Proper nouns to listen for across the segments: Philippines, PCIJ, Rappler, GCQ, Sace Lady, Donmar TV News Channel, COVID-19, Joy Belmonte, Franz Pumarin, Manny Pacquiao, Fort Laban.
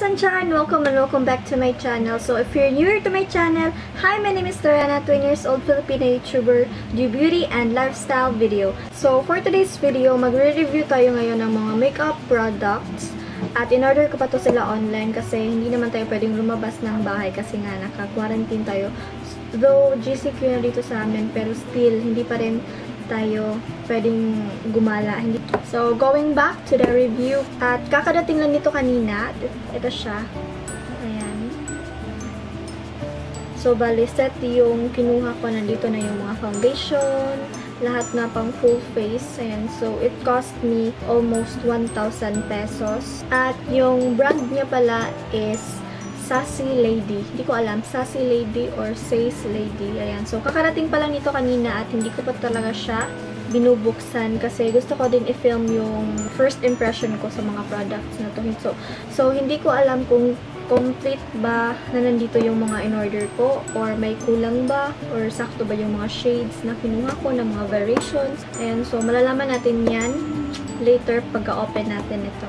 Sunshine! Welcome and welcome back to my channel. So if you're new here to my channel, hi, my name is Doriana, 20 years old Filipino YouTuber, do beauty and lifestyle video. So for today's video, magre-review tayo ngayon ng mga makeup products. At in-order ko pa to sila online kasi hindi naman tayo pwedeng lumabas ng bahay kasi nga naka-quarantine tayo. Though GCQ na dito sa amin, pero still hindi pa rin tayo pwedeng gumala. So going back to the review, at kakadating lang nito kanina. Ito siya. Ayan. So bali set yung kinuha ko, nandito na yung mga foundation, lahat na pang full face. Ayan. So it cost me almost 1,000 pesos. At yung brand niya pala is Sace Lady. Hindi ko alam, Sace Lady or Sace Lady. Ayan. So, kakarating pa lang nito kanina at hindi ko pa talaga siya binubuksan kasi gusto ko din i-film yung first impression ko sa mga products na to. So hindi ko alam kung complete ba na nandito yung mga in-order ko or may kulang ba or sakto ba yung mga shades na kinuha ko, ng mga variations. Ayan. So, malalaman natin yan later pagka-open natin ito.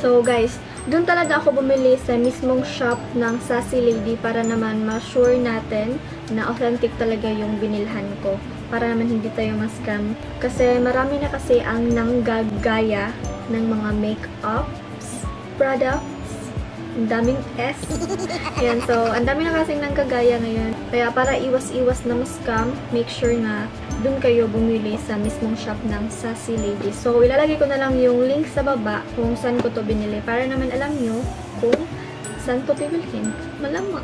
So, guys, doon talaga ako bumili sa mismong shop ng Sace Lady para naman ma-sure natin na authentic talaga yung binilhan ko. Para naman hindi tayo ma-scam. Kasi marami na kasi ang nanggagaya ng mga make-ups, products, ang daming S. Ayan, so ang dami na kasing nanggagaya ngayon. Kaya para iwas-iwas na ma-scam, make sure na doon kayo bumili sa mismong shop ng Sace Lady. So, ilalagay ko na lang yung link sa baba kung saan ko to binili. Para naman alam nyo kung saan to bibilhin. Malamang.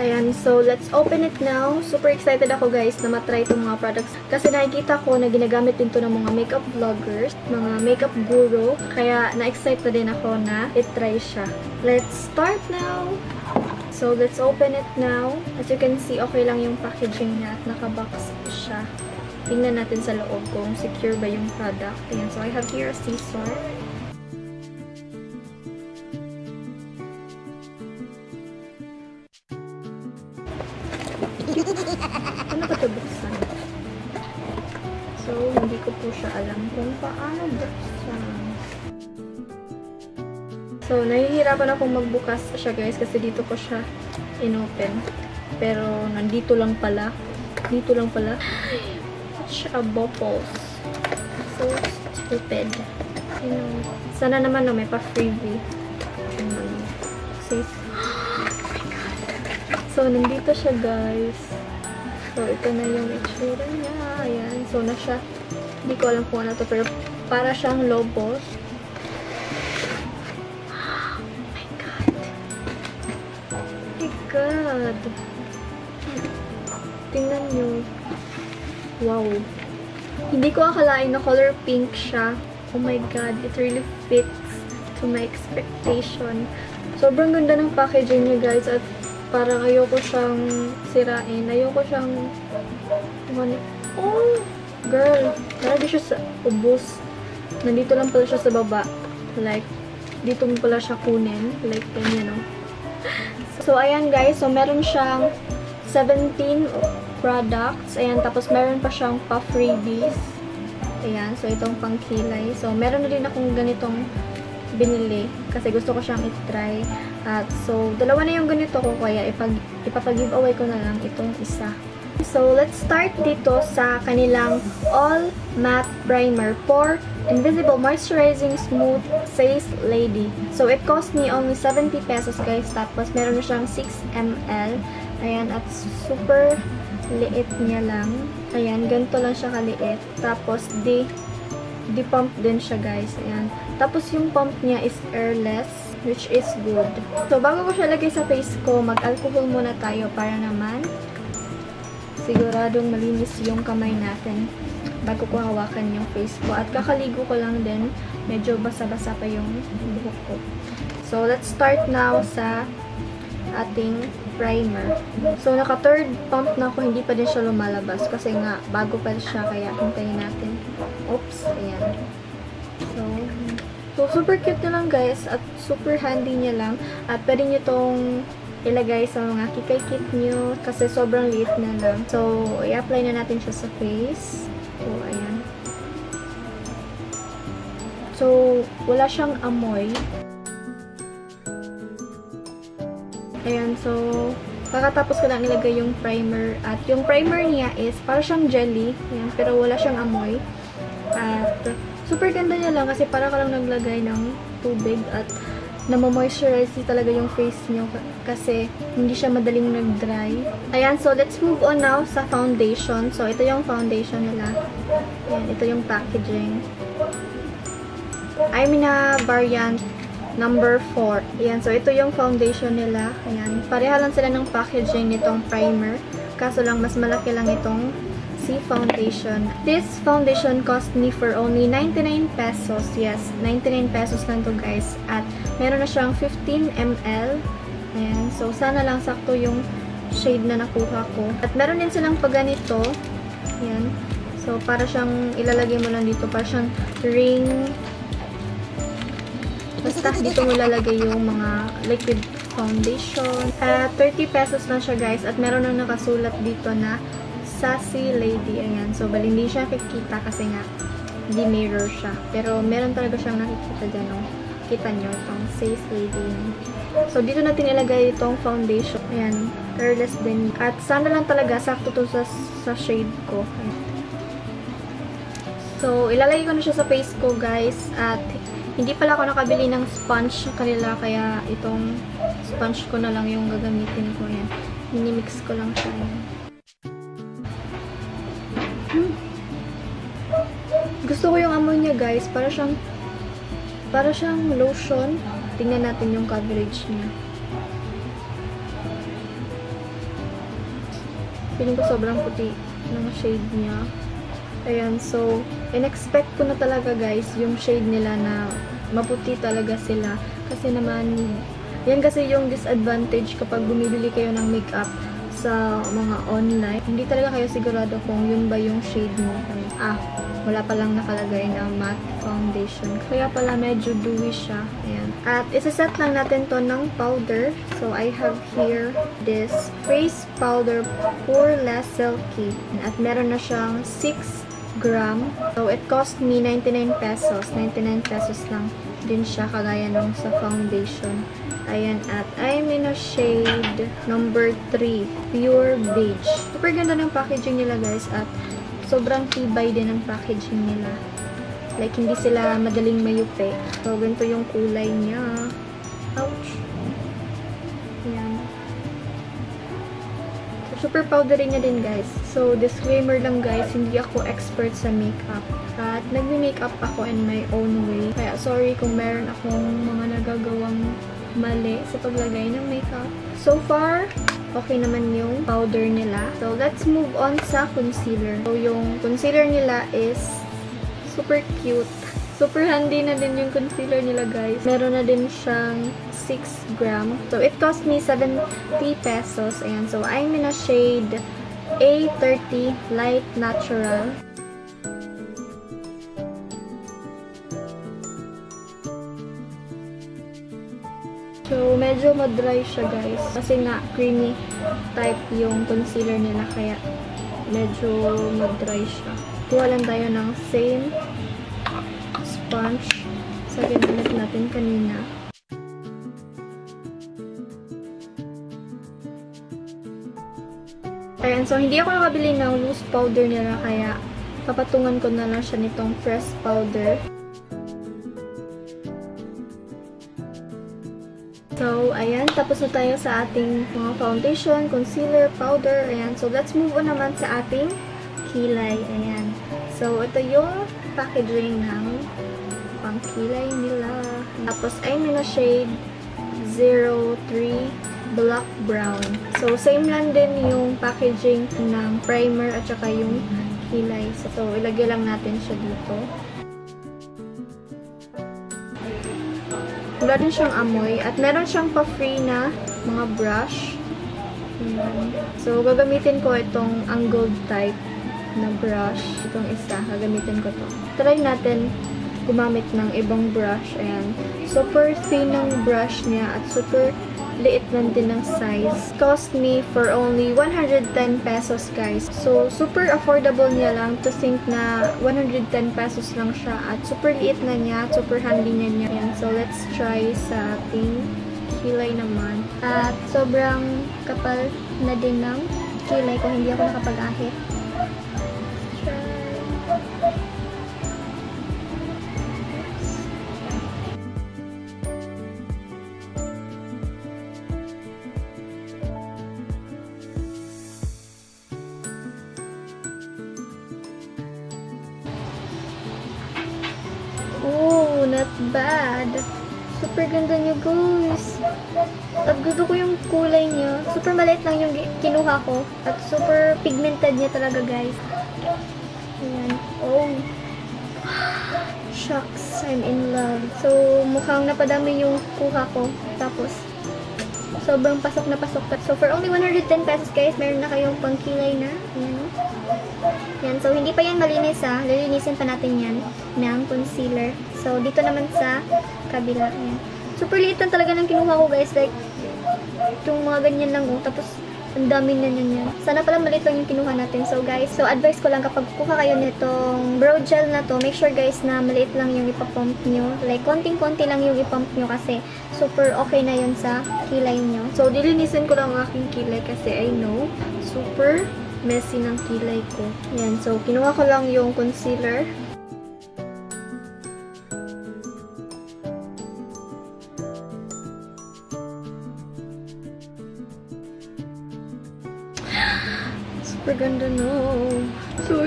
Ayan, so let's open it now. Super excited ako guys na matry itong mga products. Kasi nakikita ko na ginagamit din to ng mga makeup vloggers, mga makeup guru. Kaya na-excite na din ako na itry siya. Let's start now! So, let's open it now. As you can see, okay lang yung packaging niya at nakabox siya. Tingnan natin sa loob kung secure ba yung product. Ayan, so I have here a scissor. Ano ba ito buksan? So, hindi ko po siya alam kung paano buksan. So, nahihirapan akong magbukas siya guys kasi dito ko siya inopen. Pero, nandito lang pala. Dito lang pala. Such a bopples. So stupid. You know. Sana naman no, may pa-freebie. Safe. Oh my God. So, nandito siya guys. So, ito na yung itsura niya. Ayan. So, na siya. Hindi ko alam kung ano to. Pero, para siyang lobo. God. Tingnan nyo. Wow. Hindi ko akalain na color pink siya. Oh my God. It really fits to my expectation. Sobrang ganda ng packaging niya guys. At parang ayoko siyang sirain. Ayoko siyang... Oh! Girl. Nalagay siya sa ubos. Nandito lang pala siya sa baba. Like, dito mo pala siya kunin. Like, ganyan o. So, ayan guys. So, meron siyang 17 products. Ayan. Tapos, meron pa siyang pa-freebies. Ayan. So, itong pangkilay. So, meron na din akong ganitong binili. Kasi gusto ko siyang itry. At so, dalawa na yung ganito ko. Kaya, ipapag-giveaway ko na lang itong isa. So, let's start dito sa kanilang All Matte Primer Pore Invisible Moisturizing Smooth Sace Lady. So, it cost me only 70 pesos, guys. Tapos, meron na siyang 6 ml. Ayan, at super liit niya lang. Ayan, ganito lang siya kaliit. Tapos, di-pump din siya, guys. Ayan. Tapos, yung pump niya is airless, which is good. So, bago ko siya lagay sa face ko, mag-alcohol muna tayo para naman siguradong malinis yung kamay natin bago ko hawakan yung face ko. At kakaligo ko lang din. Medyo basa-basa pa yung buhok ko. So, let's start now sa ating primer. So, naka-third pump na ako. Hindi pa din siya lumalabas. Kasi nga, bago pa siya. Kaya, hintayin natin. Oops. Ayan. So, super cute na lang, guys. At super handy niya lang. At pwede nyo itong ilagay sa mga kikay-kit nyo. Kasi sobrang liit na lang. So, i-apply na natin siya sa face. So, ayan. So, wala siyang amoy. Ayan, so kakatapos ko lang ilagay yung primer. At yung primer niya is para siyang jelly. Ayan, pero wala siyang amoy. At super ganda niya lang kasi para ka lang naglagay ng tubig at namamoisturize talaga yung face nyo kasi hindi siya madaling nag-dry. Ayan, so let's move on now sa foundation. So, ito yung foundation nila. Ayan, ito yung packaging. Imina Variant number 4. Ayan, so ito yung foundation nila. Ayan, pareha lang sila ng packaging nitong primer. Kaso lang, mas malaki lang itong C foundation. This foundation cost me for only 99 pesos. Yes, 99 pesos lang to, guys. At meron na siyang 15 ml. Ayan. So, sana lang sakto yung shade na nakuha ko. At meron din silang pa ganito. Ayan. So, para siyang ilalagay mo lang dito. Para siyang ring. Basta dito mo lalagay yung mga liquid foundation. At 30 pesos lang siya, guys. At meron nang nakasulat dito na Sace Lady. Ayan. So, bali hindi siya kikita kasi nga di-mirror siya. Pero, meron talaga siyang nakikita dyan, no? Kita nyo, itong Sace Lady. So, dito natin ilagay itong foundation. Ayan. Careless din. At sana lang talaga sakto to sa shade ko. Ayan. So, ilalagay ko na siya sa face ko, guys. At, hindi pala ako nakabili ng sponge kanila. Kaya, itong sponge ko na lang yung gagamitin ko. Ayan. Minimix ko lang siya. Ayan. Gusto ko yung amoy niya, guys. Para siyang lotion. Tingnan natin yung coverage niya. Feeling ko sobrang puti ng shade niya. Ayan, so in-expect ko na talaga, guys, yung shade nila na maputi talaga sila. Kasi naman, yan kasi yung disadvantage kapag bumibili kayo ng makeup sa mga online. Hindi talaga kayo sigurado kung yun ba yung shade mo. Wala palang nakalagay na matte foundation. Kaya pala medyo dewy siya. Ayan. At isa-set lang natin to ng powder. So, I have here this face powder Poreless Silky. At meron na siyang 6 gram. So, it cost me 99 pesos. 99 pesos lang din siya kagaya nung sa foundation. Ayan, at I'm in a shade number 3, Pure Beige. Super ganda ng packaging nila, guys, at sobrang tibay din ang packaging nila. Like, hindi sila madaling mayupi. So, ganito yung kulay niya. Ouch! Ayan. So, super powdery niya din, guys. So, disclaimer lang, guys, hindi ako expert sa makeup. At nagme-makeup ako in my own way. Kaya, sorry kung meron akong mga nagagawang mali sa paglagay ng makeup. So far, okay naman yung powder nila. So, let's move on sa concealer. So, yung concealer nila is super cute. Super handy na din yung concealer nila, guys. Meron na din siyang 6 gram. So, it cost me 70 pesos. Ayan. So, I'm in a shade A30 Light Natural. So, medyo madry siya, guys. Kasi nga, creamy type yung concealer nila. Kaya, medyo madry siya. Kuha lang tayo ng same sponge sa ginamit natin kanina. Ayan, so hindi ako nakabili ng loose powder nila. Kaya, papatungan ko na lang siya nitong pressed powder. So, ayan, tapos na tayo sa ating mga foundation, concealer, powder, ayan. So, let's move on naman sa ating kilay, ayan. So, ito yung packaging ng pangkilay nila. Tapos, I'm in a shade 03 Black Brown. So, same lang din yung packaging ng primer at saka yung kilay. So, ilagay lang natin siya dito. Wala din siyang amoy. At meron siyang pa-free na mga brush. Ayan. So, gagamitin ko itong angled type na brush. Itong isa. Gagamitin ko to. Try natin gumamit ng ibang brush. Ayan. Super thin ng brush niya at super liit lang din ng size. Cost me for only 110 pesos, guys. So, super affordable niya lang to think na 110 pesos lang siya. At super liit na niya. Super handy niya. Ayan. So, let's try sa ating kilay naman. At sobrang kapal na din ng kilay ko, hindi ako nakapag-ahit. Oh, not bad. Super ganda niya, guys. At gusto ko yung kulay niya. Super maliit lang yung kinuha ko. At super pigmented niya talaga, guys. Ayan. Oh. Shucks, I'm in love. So, mukhang napadami yung kuha ko. Tapos, sobrang pasok na pasok. So, for only 110 pesos, guys, meron na kayong pangkilay na. Ayan. Yan. So, hindi pa yan malinis, ha. Lilinisin pa natin yan ng concealer. So, dito naman sa kabila. Yan. Super liit lang talaga ng kinuha ko, guys. Like, yung mga ganyan lang, oh. Tapos, ang dami na yan. Sana palang maliit lang yung kinuha natin. So, guys, so, advice ko lang kapag kukuha kayo nitong brow gel na to, make sure, guys, na maliit lang yung ipapump nyo. Like, konting-konti lang yung ipump nyo kasi super okay na yun sa kilay nyo. So, dilinisin ko lang ang aking kilay kasi I know, super messy ng kilay ko. Ayan. So, kinuha ko lang yung concealer. Super ganda, no? So,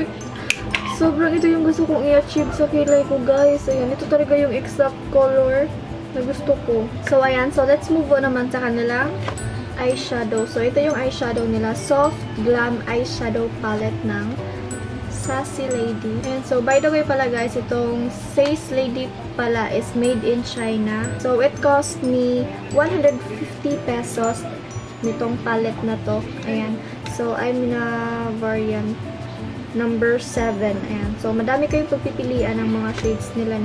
sobrang ito yung gusto kong i-achieve sa kilay ko, guys. Ayan. Ito talaga yung exact color na gusto ko. So, ayan. So, let's move on naman sa kanila eyeshadow. So, ito yung eyeshadow nila. Soft Glam Eyeshadow Palette ng Sace Lady. And so, by the way pala, guys, itong Sace Lady pala is made in China. So, it cost me 150 pesos nitong palette na to. Ayan. So, I'm in a variant number 7. Ayan. So, madami kayong pagpipilian ng mga shades nila.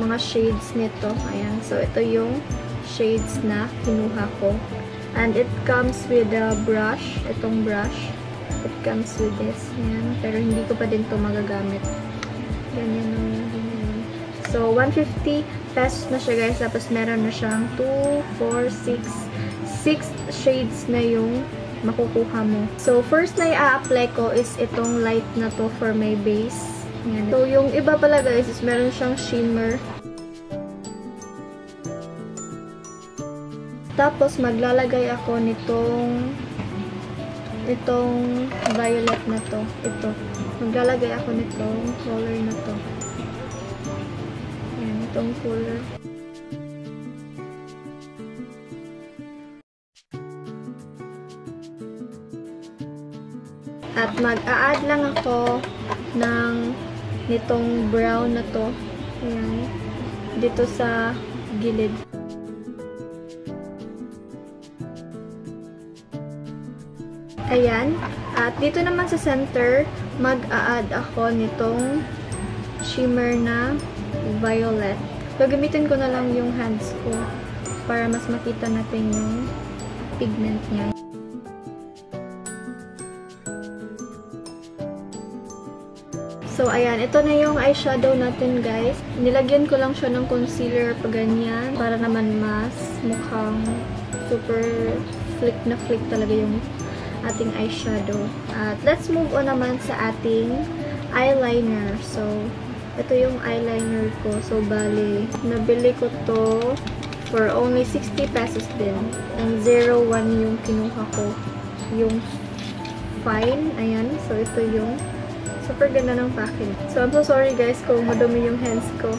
Mga shades nito. Ayan. So, ito yung shades na kinuha ko. And it comes with a brush. Itong brush. It comes with this. Ayan. Pero hindi ko pa din ito magagamit. Ganyan lang yun. So, 150 pesos na siya, guys. Tapos, meron na siyang 2, 4, 6 shades na yung makukuha mo. So, first na i-apply ko is itong light na to for my base. Ayan. So, yung iba pala, guys, is meron siyang shimmer. Tapos, maglalagay ako nitong violet na to. Ito. Maglalagay ako nitong color na to. Ayan, itong color. At mag-a-add lang ako ng nitong brown na to. Ayan. Dito sa gilid. Ayan. At dito naman sa center, mag-a-add ako nitong shimmer na violet. Gagamitin ko na lang yung hands ko para mas makita natin yung pigment niya. So, ayan. Ito na yung eyeshadow natin, guys. Nilagyan ko lang siya ng concealer pa ganyan para naman mas mukhang super flick na flick talaga yung ating eyeshadow. At let's move on naman sa ating eyeliner. So, ito yung eyeliner ko. So, bali, nabili ko to for only 60 pesos din. And 01 yung kinuha ko. Yung fine. Ayan. So, ito yung super ganda ng packing. So, I'm so sorry, guys, kung madumi yung hands ko.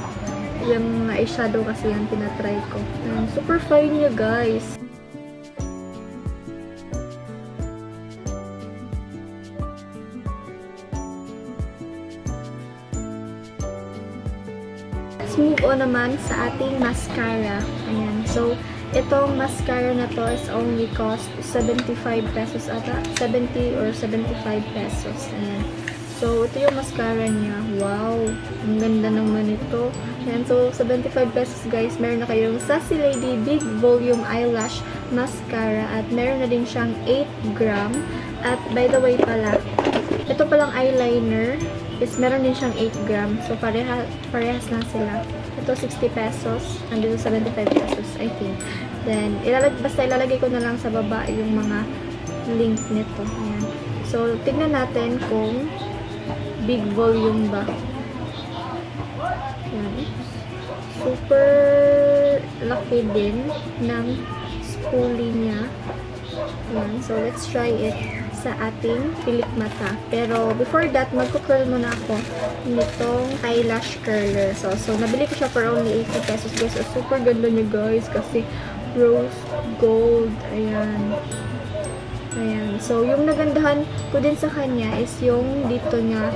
Yung eyeshadow kasi yung tinatry ko. Ayan. Super fine niya, guys. Move on naman sa ating mascara. Ayan. So, itong mascara na to is only cost 75 pesos ata. 70 or 75 pesos. Ayan. So, ito yung mascara niya. Wow! Ang ganda naman ito. Ayan. So, 75 pesos, guys. Meron na kayong Sace Lady Big Volume Eyelash Mascara. At meron na din siyang 8 gram. At by the way pala, ito palang eyeliner is meron din siyang 8 gram. So, parehas lang sila. Ito, 60 pesos. Andito, 75 pesos, I think. Then, basta ilalagay ko na lang sa baba yung mga link nito. Ayan. So, tignan natin kung big volume ba. Ayan. Super laki din ng spoolie niya. Ayan. So, let's try it sa ating pilik mata. Pero, before that, magko-curl muna ako nitong eyelash curler. So nabili ko siya for only 80 pesos. Guys, super ganda niya, guys. Kasi, rose gold. Ayan. Ayan. So, yung nagandahan ko din sa kanya is yung dito niya,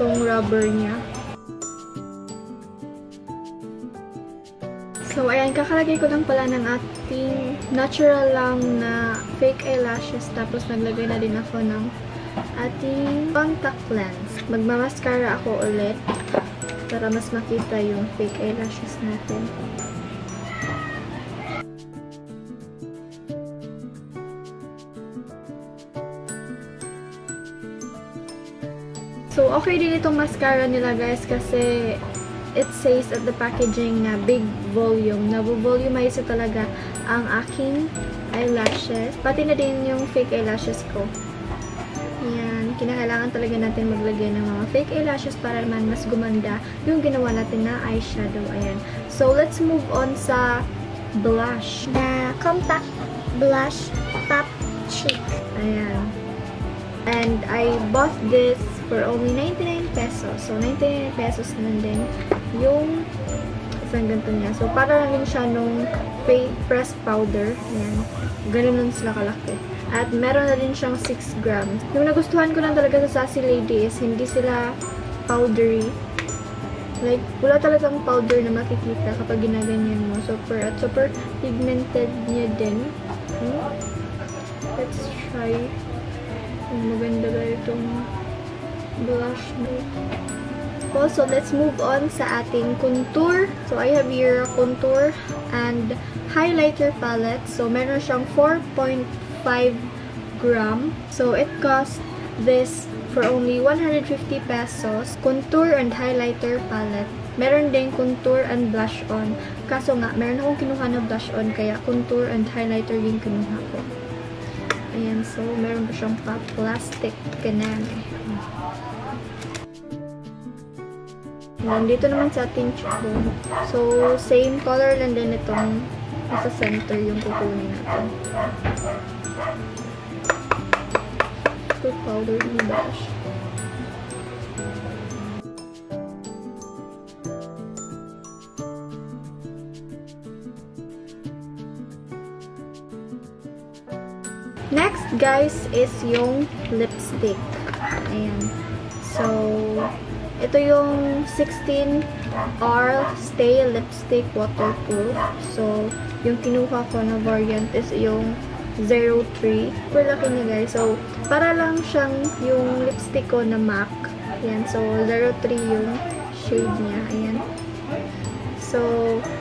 tong rubber niya. So, ayan, kakalagay ko lang pala ng ating natural lang na fake eyelashes. Tapos, naglagay na din ako ng ating contact lens. Magmamaskara ako ulit para mas makita yung fake eyelashes natin. So, okay din itong mascara nila, guys, kasi it says at the packaging na big volume. Nabu-volumize talaga ang aking eyelashes. Pati na din yung fake eyelashes ko. Ayan. Kinakailangan talaga natin maglagay ng mga fake eyelashes para naman mas gumanda yung ginawa natin na eyeshadow. Ayan. So, let's move on sa blush. The compact blush top cheek. Ayan. And I bought this for only 99 pesos. So, 99 pesos nun din yung isang ganito niya. So, parang rin siya nung press powder. Ayan. Ganun nun sila kalaki. At meron na din siyang 6 grams. Yung nagustuhan ko lang talaga sa Sace Lady is hindi sila powdery. Like, wala talagang powder na makikita kapag ginaganyan mo. Super, at super pigmented niya din. Let's try. Maganda ba itong blush dito. Also, let's move on sa ating contour. So, I have here contour and highlighter palette. So, meron siyang 4.5 gram. So, it cost this for only 150 pesos. Contour and highlighter palette. Meron din contour and blush on. Kaso nga, meron akong kinuha na blush on, kaya contour and highlighter din kinuha ko. Ayan, so, meron pa siyang pa-plastic. Ganun. Nandito naman sa ating cheekbone. So, same color lang din itong nasa center yung kukunin natin. Good powder and blush. Next, guys, is yung lipstick. Ayan. So, ito yung 16R Stay Lipstick Waterproof. So, yung kinuha ko na variant is yung 03. Super laki niya, guys. So, para lang siyang yung lipstick ko na MAC. Ayan. So, 03 yung shade niya. Ayan. So,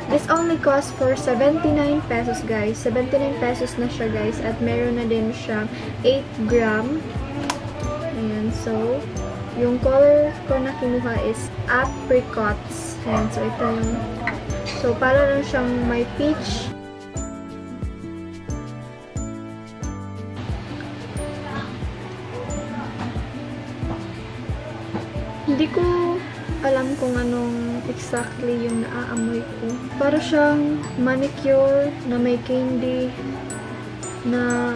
this only cost for 79 pesos, guys. 79 pesos na siya, guys. At meron na din siyang 8 gram. Ayan. So, yung color ko na kinuha is apricots. Ayan, so ito yung... So, para lang siyang may peach. Hindi ko alam kung anong exactly yung naaamoy ko. Para siyang manicure na may candy na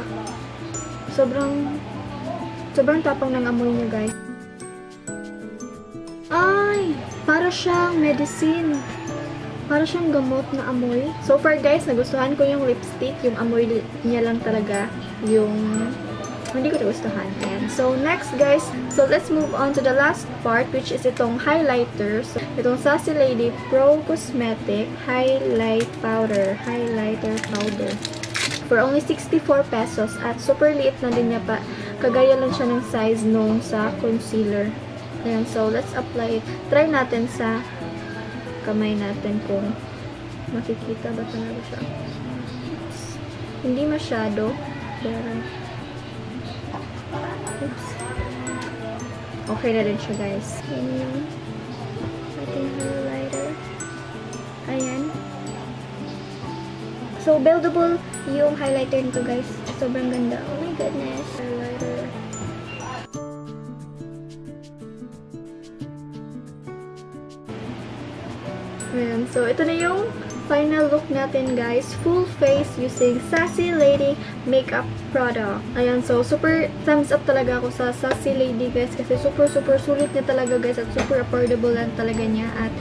sobrang tapang ng amoy niya, guys. Para siyang medicine. Para siyang gamot na amoy. So far, guys, nagustuhan ko yung lipstick. Yung amoy niya lang talaga yung hindi ko nagustuhan. Ayan. So, next, guys. So, let's move on to the last part, which is itong highlighter. So, itong Sace Lady Pro Cosmetic Highlighter Powder. For only 64 pesos. At super liit na din niya pa. Kagaya lang siya ng size nung sa concealer. Ayan, so let's apply it. Try natin sa kamay natin kung makikita ba talaga siya. Oops. Hindi masyado. Pero... Oops. Okay na rin siya, guys. Ayan yung ating highlighter. Ayan. So So, buildable yung highlighter nito, guys. Sobrang ganda. Oh my goodness. Highlighter. Ayan. So, ito na yung final look natin, guys. Full face using Sace Lady makeup product. Ayan. So, super thumbs up talaga ako sa Sace Lady, guys. Kasi super sulit na talaga, guys. At super affordable lang talaga niya. At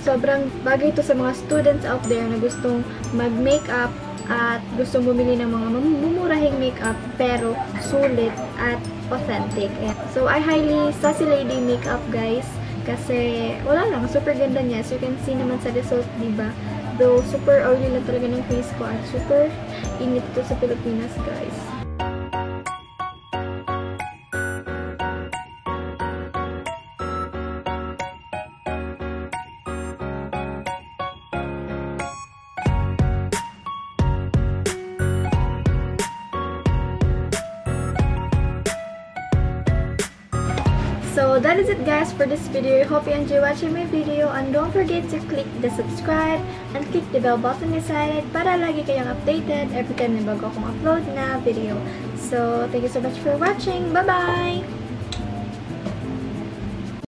sobrang bagay ito sa mga students out there na gustong mag-makeup at gustong bumili ng mga mumurahing makeup pero sulit at authentic. So, I highly Sace Lady makeup, guys. Kasi, wala lang. Super ganda niya. So, you can see naman sa result, diba? Though, super oily lang talaga ng face ko at super init ito sa Pilipinas, guys. So that is it, guys, for this video. Hope you enjoy watching my video, and don't forget to click the subscribe and click the bell button inside para lagi kayong updated every time na bago akong upload na video. So thank you so much for watching. Bye bye.